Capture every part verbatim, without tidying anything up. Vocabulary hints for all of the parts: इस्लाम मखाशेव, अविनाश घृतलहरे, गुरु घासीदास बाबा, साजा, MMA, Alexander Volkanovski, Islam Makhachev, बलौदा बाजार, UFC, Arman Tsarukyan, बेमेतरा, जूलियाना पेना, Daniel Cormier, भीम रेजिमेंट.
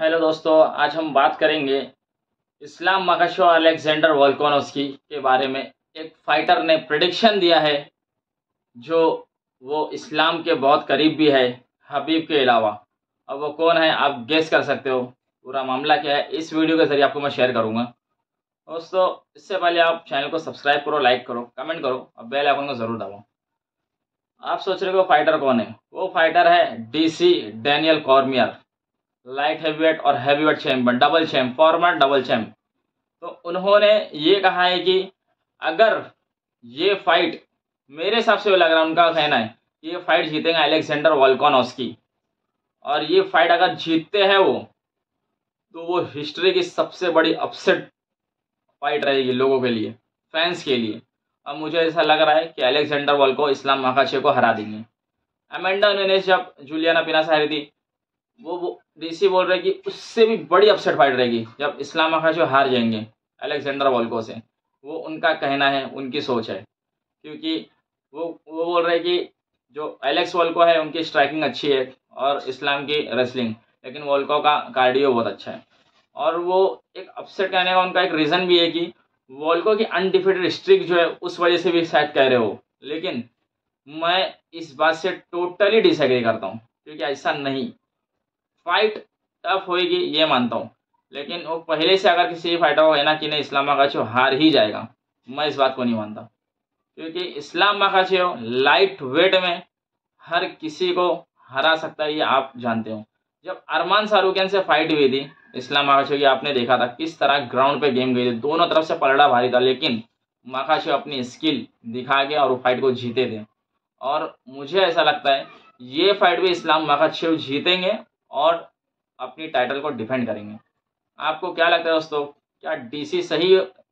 Hello दोस्तों, आज हम बात करेंगे इस्लाम मखाशेव और अलेक्जेंडर वोल्कानोव्स्की के बारे में। एक फाइटर ने प्रेडिक्शन दिया है जो वो इस्लाम के बहुत करीब भी है हबीब के अलावा। अब वो कौन है आप गेस कर सकते हो, पूरा मामला क्या है इस वीडियो के जरिए आपको मैं शेयर करूँगा। दोस्तों इससे पहले आप चैनल को सब्सक्राइब करो, लाइक करो, कमेंट करो और बेल आइकन को ज़रूर दबाओ। आप सोच रहे हो फाइटर कौन है, वो फाइटर है D C Daniel Cormier, light heavyweight और heavyweight champion, double champ, former double champ. तो उन्होंने ये कहा है कि अगर ये फाइट, मेरे हिसाब से लग रहा है उनका कहना है कि ये फाइट जीतेंगे अलेक्जेंडर वोल्कानोव्स्की, और ये फाइट अगर जीतते हैं वो तो वो हिस्ट्री की सबसे बड़ी अपसेट फाइट रहेगी लोगों के लिए, फैंस के लिए। अब मुझे ऐसा लग रहा है कि अलेक्जेंडर वोल्को इस्लाम मखाशेव को हरा देंगे। अमेंडा ने जब जूलियाना पेना से हरी थी, वो डीसी बोल रहे कि उससे भी बड़ी अपसेट फाइट रहेगी जब इस्लाम मखाशेव हार जाएंगे अलेक्जेंडर वोल्को से। वो उनका कहना है, उनकी सोच है, क्योंकि वो वो बोल रहे कि जो एलेक्स वोल्को है उनकी स्ट्राइकिंग अच्छी है और इस्लाम की रेसलिंग, लेकिन वोल्को का कार्डियो बहुत अच्छा है। और वो एक अपसेट कहने का उनका एक रीज़न भी है कि वोल्को की अनडिफिटेड स्ट्रिक जो है उस वजह से भी शायद कह रहे हो, लेकिन मैं इस बात से टोटली डिसएग्री करता हूँ, क्योंकि ऐसा नहीं। फाइट टफ होएगी ये मानता हूँ, लेकिन वो पहले से अगर किसी फाइटर को कहना कि नहीं इस्लाम मखाशेव हार ही जाएगा, मैं इस बात को नहीं मानता, क्योंकि इस्लाम मखाशेव लाइट वेट में हर किसी को हरा सकता है, ये आप जानते हो। जब अरमान सारुक्यान से फाइट हुई थी इस्लाम मखाशेव की, आपने देखा था किस तरह ग्राउंड पे गेम गई थी, दोनों तरफ से पलड़ा भारी था, लेकिन मखाशेव अपनी स्किल दिखा के और वो फाइट को जीते थे। और मुझे ऐसा लगता है ये फाइट भी इस्लाम मखाशेव जीतेंगे और अपनी टाइटल को डिफेंड करेंगे। आपको क्या लगता है दोस्तों, क्या डीसी सही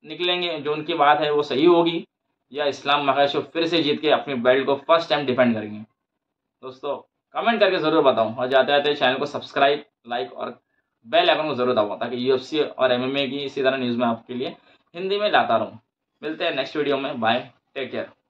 निकलेंगे, जो उनकी बात है वो सही होगी, या इस्लाम मखाशेव फिर से जीत के अपनी बेल्ट को फर्स्ट टाइम डिफेंड करेंगे? दोस्तों कमेंट करके ज़रूर बताओ, और जाते जाते चैनल को सब्सक्राइब, लाइक और बेल आइकन को ज़रूर दबाओ, ताकि यूएफसी और एमएमए की इसी तरह न्यूज़ में आपके लिए हिंदी में लाता रहूँ। मिलते हैं नेक्स्ट वीडियो में, बाय, टेक केयर।